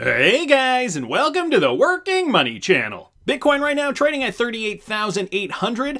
Hey guys, and welcome to the Working Money Channel. Bitcoin right now trading at 38,800.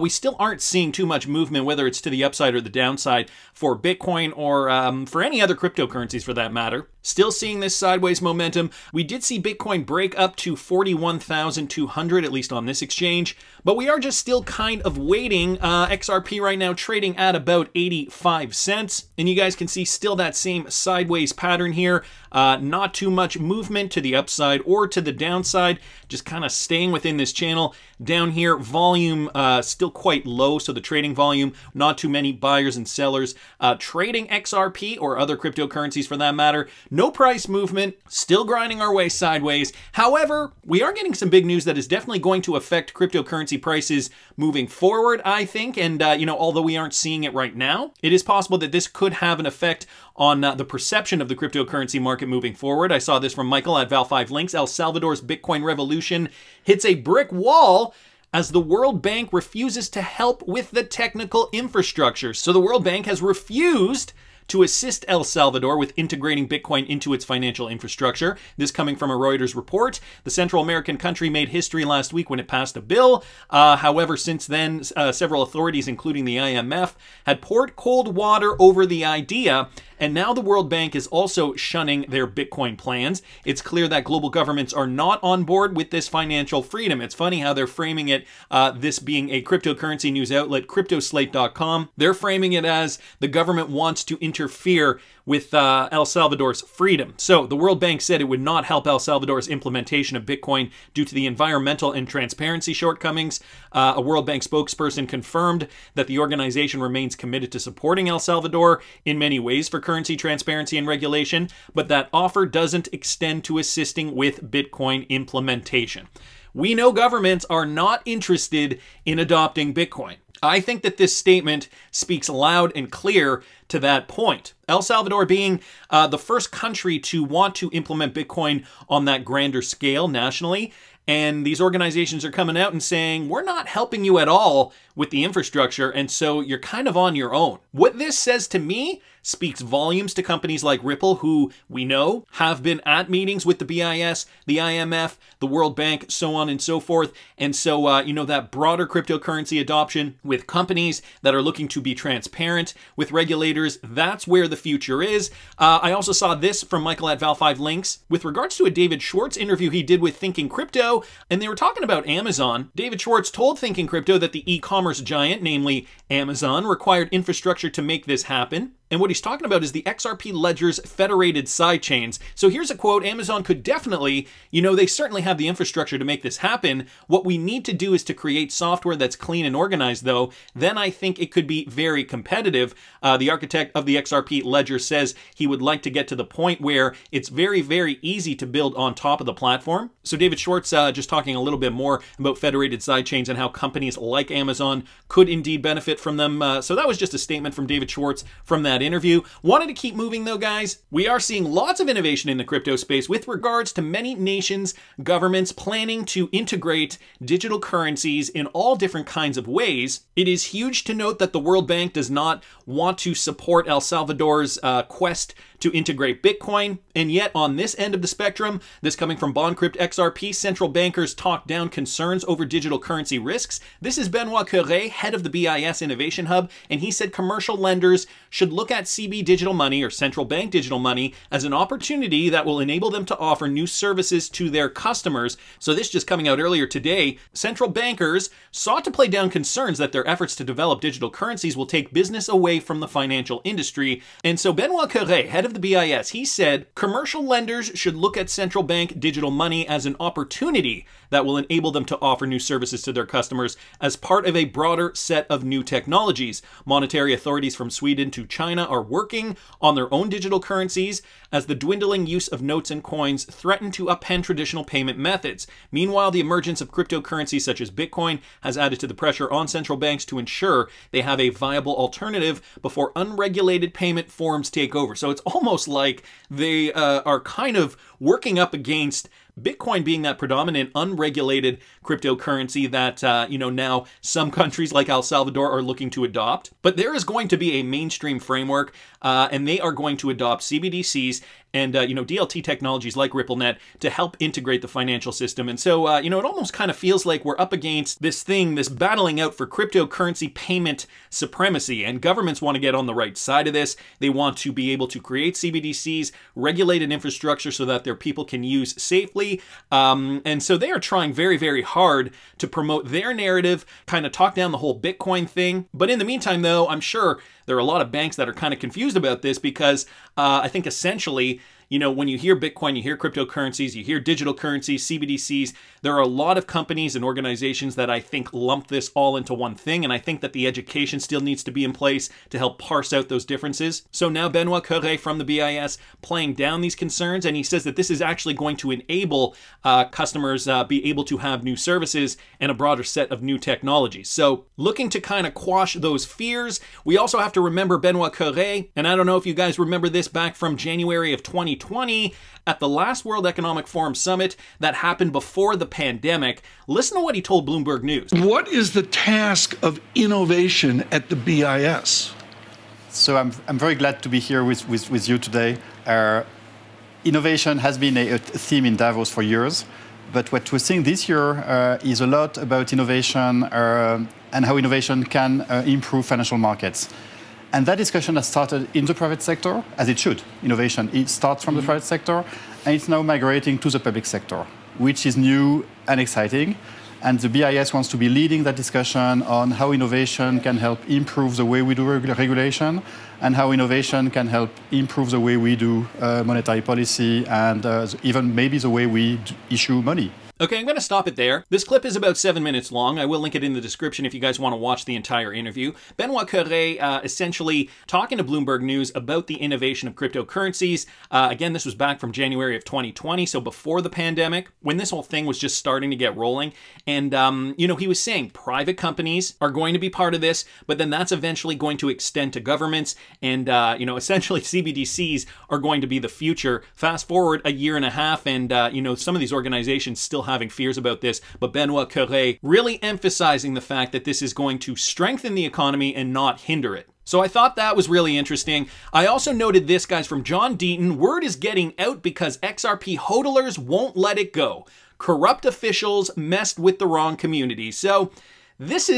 We still aren't seeing too much movement, whether it's to the upside or the downside for Bitcoin or for any other cryptocurrencies for that matter. Still seeing this sideways momentum. We did see Bitcoin break up to 41,200, at least on this exchange, but we are just still kind of waiting. XRP right now trading at about 85 cents. And you guys can see still that same sideways pattern here. Not too much movement to the upside or to the downside, just kind of staying within this channel. Down here, volume still quite low, so the trading volume, not too many buyers and sellers trading XRP or other cryptocurrencies for that matter. No price movement, still grinding our way sideways. However, we are getting some big news that is definitely going to affect cryptocurrency prices moving forward, I think. And, you know, although we aren't seeing it right now, it is possible that this could have an effect on the perception of the cryptocurrency market moving forward. I saw this from Michael at Val5 Links. El Salvador's Bitcoin revolution hits a brick wall as the World Bank refuses to help with the technical infrastructure. So the World Bank has refused to assist El Salvador with integrating Bitcoin into its financial infrastructure. This coming from a Reuters report. The Central American country made history last week when it passed a bill. However, since then, several authorities, including the IMF, had poured cold water over the idea, and now the World Bank is also shunning their Bitcoin plans. It's clear that global governments are not on board with this financial freedom. It's funny how they're framing it, this being a cryptocurrency news outlet, cryptoslate.com. They're framing it as the government wants to interfere with El Salvador's freedom. So the World Bank said it would not help El Salvador's implementation of Bitcoin due to the environmental and transparency shortcomings. A World Bank spokesperson confirmed that the organization remains committed to supporting El Salvador in many ways for currency transparency and regulation, but that offer doesn't extend to assisting with Bitcoin implementation. We know governments are not interested in adopting Bitcoin. I think that this statement speaks loud and clear to that point. El Salvador being the first country to want to implement Bitcoin on that grander scale nationally. And these organizations are coming out and saying, we're not helping you at all with the infrastructure, and so you're kind of on your own. What this says to me speaks volumes to companies like Ripple, who we know have been at meetings with the BIS, the IMF, the World Bank, so on and so forth. And so, you know, that broader cryptocurrency adoption with companies that are looking to be transparent with regulators, that's where the future is. I also saw this from Michael at Val5 Links with regards to a David Schwartz interview he did with Thinking Crypto. And they were talking about Amazon. David Schwartz told Thinking Crypto that the e-commerce giant, namely Amazon, required infrastructure to make this happen. And what he's talking about is the XRP Ledger's federated sidechains. So here's a quote, Amazon could definitely, you know, they certainly have the infrastructure to make this happen. What we need to do is to create software that's clean and organized though. Then I think it could be very competitive. The architect of the XRP Ledger says he would like to get to the point where it's very, very easy to build on top of the platform. So David Schwartz just talking a little bit more about federated sidechains and how companies like Amazon could indeed benefit from them. So that was just a statement from David Schwartz from that interview. Wanted to keep moving though, guys. We are seeing lots of innovation in the crypto space with regards to many nations, governments planning to integrate digital currencies in all different kinds of ways. It is huge to note that the World Bank does not want to support El Salvador's quest to integrate Bitcoin. And yet on this end of the spectrum, this coming from BondCrypt XRP, central bankers talk down concerns over digital currency risks. This is Benoît Cœuré, head of the BIS Innovation Hub, and he said commercial lenders should look at CB digital money or central bank digital money as an opportunity that will enable them to offer new services to their customers. So this just coming out earlier today, central bankers sought to play down concerns that their efforts to develop digital currencies will take business away from the financial industry. And so Benoît Cœuré, head of the BIS, he said, commercial lenders should look at central bank digital money as an opportunity that will enable them to offer new services to their customers as part of a broader set of new technologies. Monetary authorities from Sweden to China are working on their own digital currencies as the dwindling use of notes and coins threaten to upend traditional payment methods. Meanwhile, the emergence of cryptocurrencies such as Bitcoin has added to the pressure on central banks to ensure they have a viable alternative before unregulated payment forms take over. So it's almost like they are kind of working up against Bitcoin being that predominant unregulated cryptocurrency that, you know, now some countries like El Salvador are looking to adopt. But there is going to be a mainstream framework and they are going to adopt CBDCs and DLT technologies like RippleNet to help integrate the financial system. And so, it almost kind of feels like we're up against this battling out for cryptocurrency payment supremacy, and governments want to get on the right side of this. They want to be able to create CBDCs, regulated infrastructure so that their people can use safely. And so they are trying very, very hard to promote their narrative, kind of talk down the whole Bitcoin thing. But in the meantime, though, I'm sure there are a lot of banks that are kind of confused about this because I think essentially, when you hear Bitcoin, you hear cryptocurrencies, you hear digital currencies, CBDCs. There are a lot of companies and organizations that I think lump this all into one thing, and I think that the education still needs to be in place to help parse out those differences. So now Benoît Cœuré from the BIS playing down these concerns, and he says that this is actually going to enable customers be able to have new services and a broader set of new technologies. So looking to kind of quash those fears, we also have to remember Benoît Cœuré, and I don't know if you guys remember this back from January of 2020 at the last World Economic Forum summit that happened before the pandemic. Listen to what he told Bloomberg News. What is the task of innovation at the BIS? So I'm very glad to be here with you today. Innovation has been a theme in Davos for years, but what we're seeing this year is a lot about innovation and how innovation can improve financial markets. And that discussion has started in the private sector, as it should. Innovation, it starts from the private sector, and it's now migrating to the public sector, which is new and exciting. And the BIS wants to be leading that discussion on how innovation can help improve the way we do regulation, and how innovation can help improve the way we do monetary policy, and even maybe the way we issue money. Okay, I'm gonna stop it there. This clip is about 7 minutes long. I will link it in the description if you guys wanna watch the entire interview. Benoît Cœuré essentially talking to Bloomberg News about the innovation of cryptocurrencies. Again, this was back from January of 2020, so before the pandemic, when this whole thing was just starting to get rolling. And he was saying private companies are going to be part of this, but then that's eventually going to extend to governments. And essentially CBDCs are going to be the future. Fast forward a year and a half and some of these organizations still having fears about this, but Benoît Cœuré really emphasizing the fact that this is going to strengthen the economy and not hinder it. So I thought that was really interesting. I also noted this, guys, from John Deaton. Word is getting out because XRP hodlers won't let it go. Corrupt officials messed with the wrong community. So this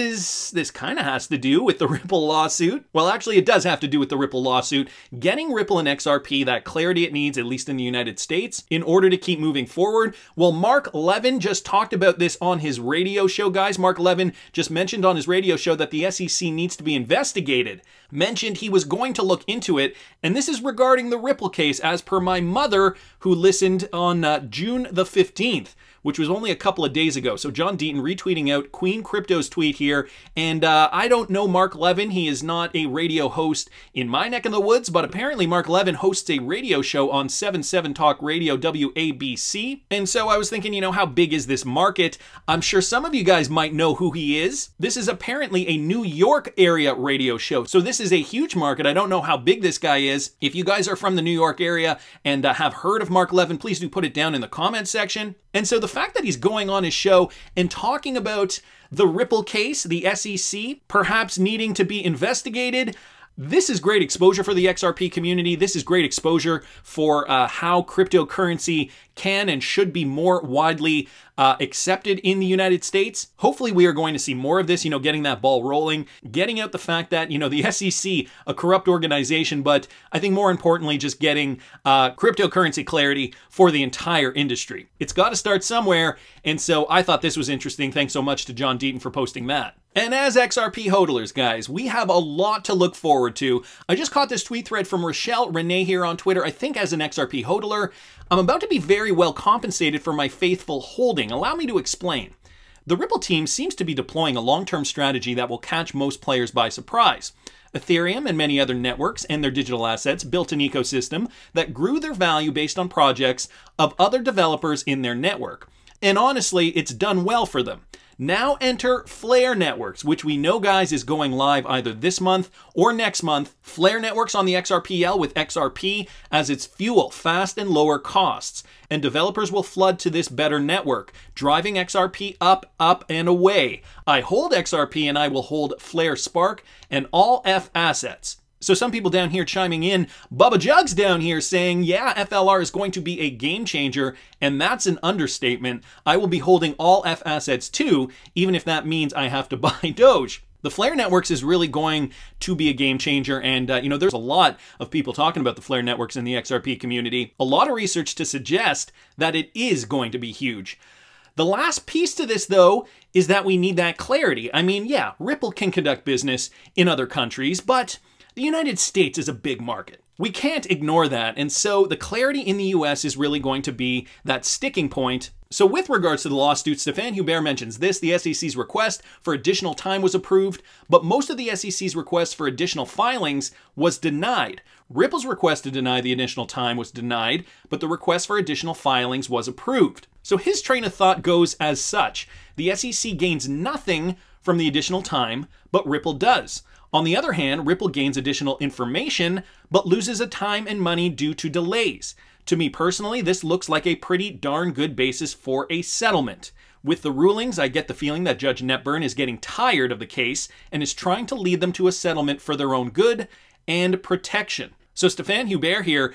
kind of has to do with the Ripple lawsuit. Well, actually it does have to do with the Ripple lawsuit. Getting Ripple and XRP that clarity it needs, at least in the United States, in order to keep moving forward. Well, Mark Levin just talked about this on his radio show, guys. Mark Levin just mentioned on his radio show that the SEC needs to be investigated. Mentioned he was going to look into it. And this is regarding the Ripple case, as per my mother, who listened on June the 15th. Which was only a couple of days ago. So John Deaton retweeting out Queen Crypto's tweet here. And I don't know Mark Levin. He is not a radio host in my neck of the woods, but apparently Mark Levin hosts a radio show on 77 Talk Radio WABC. And so I was thinking, how big is this market? I'm sure some of you guys might know who he is. This is apparently a New York area radio show. So this is a huge market. I don't know how big this guy is. If you guys are from the New York area and have heard of Mark Levin, please do put it down in the comments section. And so the fact that he's going on his show and talking about the Ripple case, the SEC, perhaps needing to be investigated, this is great exposure for the XRP community. This is great exposure for how cryptocurrency can and should be more widely accepted in the United States. Hopefully we are going to see more of this, getting that ball rolling, getting out the fact that, the SEC, a corrupt organization, but I think more importantly, just getting cryptocurrency clarity for the entire industry. It's got to start somewhere. And so I thought this was interesting. Thanks so much to John Deaton for posting that. And as XRP hodlers, guys, we have a lot to look forward to. I just caught this tweet thread from Rochelle Renee here on Twitter. I think as an XRP hodler, I'm about to be very well compensated for my faithful holding. Allow me to explain. The Ripple team seems to be deploying a long-term strategy that will catch most players by surprise. Ethereum and many other networks and their digital assets built an ecosystem that grew their value based on projects of other developers in their network. And honestly, it's done well for them. Now enter Flare Networks, which we know, guys, is going live either this month or next month. Flare Networks on the XRPL with XRP as its fuel, fast and lower costs. And developers will flood to this better network, driving XRP up, up and away. I hold XRP and I will hold Flare Spark and all F assets. So some people down here chiming in, Bubba Jugs down here saying, yeah, FLR is going to be a game changer, and that's an understatement. I will be holding all F assets too, even if that means I have to buy Doge. The Flare Networks is really going to be a game changer, and you know, there's a lot of people talking about the Flare Networks in the XRP community. A lot of research to suggest that it is going to be huge. The last piece to this, though, is that we need that clarity. I mean, yeah, Ripple can conduct business in other countries, but the United States is a big market. We can't ignore that, and so the clarity in the US is really going to be that sticking point. So with regards to the lawsuit, Stefan Hubert mentions this. The SEC's request for additional time was approved, but most of the SEC's request for additional filings was denied. Ripple's request to deny the additional time was denied, but the request for additional filings was approved. So his train of thought goes as such. The SEC gains nothing from the additional time, but Ripple does. On the other hand, Ripple gains additional information, but loses a time and money due to delays. To me personally, this looks like a pretty darn good basis for a settlement. With the rulings, I get the feeling that Judge Netburn is getting tired of the case and is trying to lead them to a settlement for their own good and protection. So Stefan Hubert here,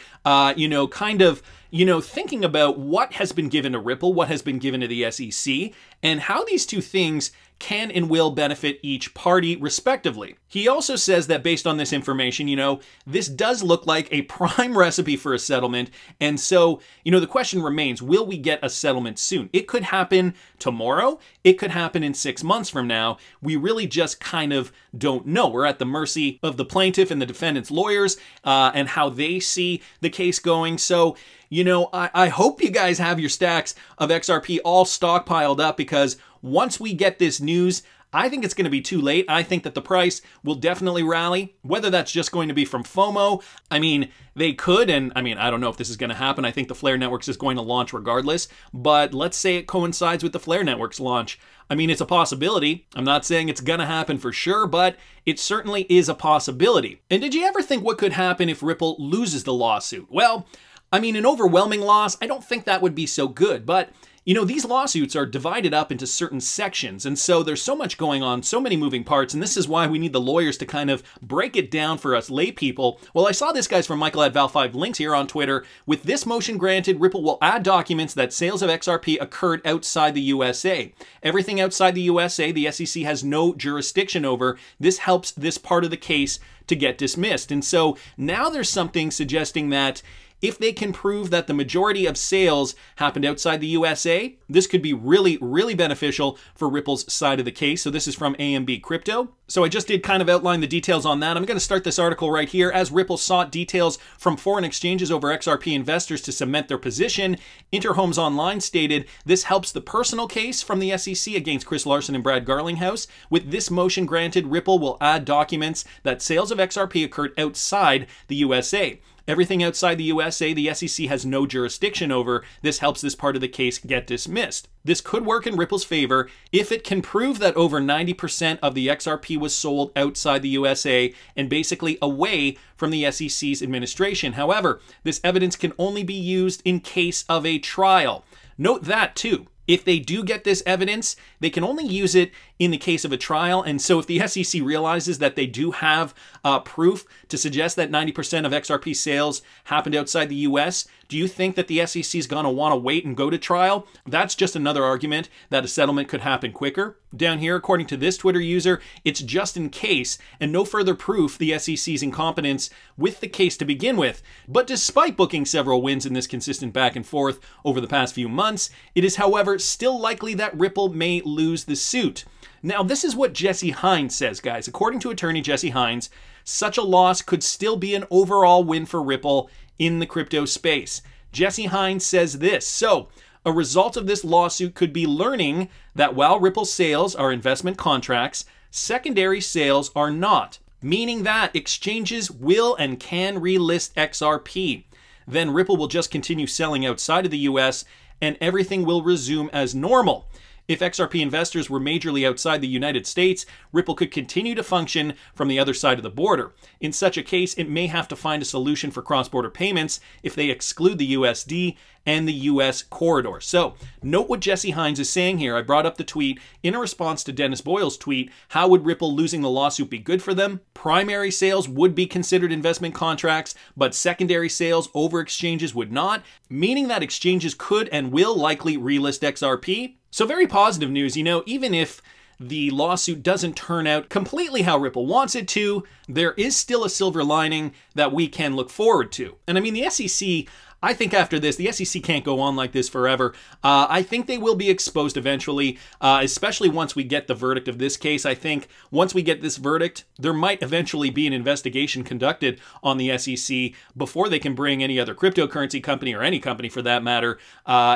you know, kind of, you know, thinking about what has been given to Ripple, what has been given to the SEC, and how these two things can and will benefit each party respectively. He also says that based on this information, you know, this does look like a prime recipe for a settlement. And so, you know, the question remains, will we get a settlement soon? It could happen tomorrow. It could happen in 6 months from now. We really just kind of don't know. We're at the mercy of the plaintiff and the defendant's lawyers and how they see the case going. So, you know, I hope you guys have your stacks of XRP all stockpiled up, because once we get this news, I think it's going to be too late. I think that the price will definitely rally, whether that's just going to be from FOMO. I mean, they could, and I mean, I don't know if this is going to happen. I think the Flare Networks is going to launch regardless, but let's say it coincides with the Flare Networks launch. I mean, it's a possibility. I'm not saying it's going to happen for sure, but it certainly is a possibility. And did you ever think what could happen if Ripple loses the lawsuit? Well, I mean, an overwhelming loss, I don't think that would be so good, but you know, these lawsuits are divided up into certain sections, and so there's so much going on, so many moving parts, and this is why we need the lawyers to kind of break it down for us lay people. Well, I saw this, guys, from Michael at Val5 Links here on Twitter. With this motion granted, Ripple will add documents that sales of XRP occurred outside the USA. Everything outside the USA, the SEC has no jurisdiction over. This helps this part of the case to get dismissed. And so now there's something suggesting that if they can prove that the majority of sales happened outside the USA, this could be really, really beneficial for Ripple's side of the case. So this is from AMB Crypto. So I just did kind of outline the details on that. I'm going to start this article right here. As Ripple sought details from foreign exchanges over XRP investors to cement their position, Interhomes Online stated, this helps the personal case from the SEC against Chris Larsen and Brad Garlinghouse. With this motion granted, Ripple will add documents that sales of XRP occurred outside the USA. Everything outside the USA, the SEC has no jurisdiction over. This helps this part of the case get dismissed. This could work in Ripple's favor if it can prove that over 90% of the XRP was sold outside the USA and basically away from the SEC's administration. However, this evidence can only be used in case of a trial. Note that too. If they do get this evidence, they can only use it in the case of a trial. And so if the SEC realizes that they do have proof to suggest that 90% of XRP sales happened outside the US, do you think that the SEC is going to want to wait and go to trial? That's just another argument that a settlement could happen quicker. Down here, according to this Twitter user, it's just in case and no further proof the SEC's incompetence with the case to begin with. But despite booking several wins in this consistent back and forth over the past few months, it is, however, still likely that Ripple may lose the suit. Now, this is what Jesse Hines says, guys. According to attorney Jesse Hines, such a loss could still be an overall win for Ripple in the crypto space. Jesse Hines says this, so a result of this lawsuit could be learning that while Ripple sales are investment contracts, secondary sales are not, meaning that exchanges will and can relist XRP. Then Ripple will just continue selling outside of the US and everything will resume as normal. If XRP investors were majorly outside the United States, Ripple could continue to function from the other side of the border. In such a case, it may have to find a solution for cross-border payments if they exclude the USD and the US corridor. So note what Jesse Hines is saying here. I brought up the tweet in a response to Dennis Boyle's tweet. How would Ripple losing the lawsuit be good for them? Primary sales would be considered investment contracts, but secondary sales over exchanges would not, meaning that exchanges could and will likely relist XRP. So very positive news. You know, even if the lawsuit doesn't turn out completely how Ripple wants it to, there is still a silver lining that we can look forward to. And I mean, the SEC, I think after this, the SEC can't go on like this forever. I think they will be exposed eventually, especially once we get the verdict of this case. I think once we get this verdict, there might eventually be an investigation conducted on the SEC before they can bring any other cryptocurrency company, or any company for that matter,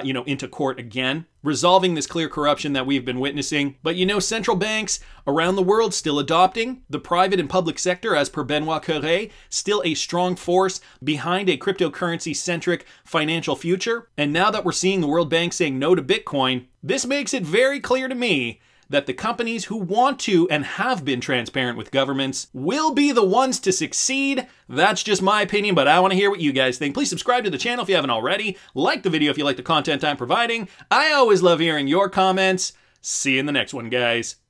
you know, into court again, resolving this clear corruption that we've been witnessing. But you know, central banks around the world still adopting the private and public sector, as per Benoît Cœuré, still a strong force behind a cryptocurrency-centric financial future. And now that we're seeing the World Bank saying no to Bitcoin, this makes it very clear to me that the companies who want to and have been transparent with governments will be the ones to succeed. That's just my opinion, but I want to hear what you guys think. Please subscribe to the channel if you haven't already. Like the video if you like the content I'm providing. I always love hearing your comments. See you in the next one, guys.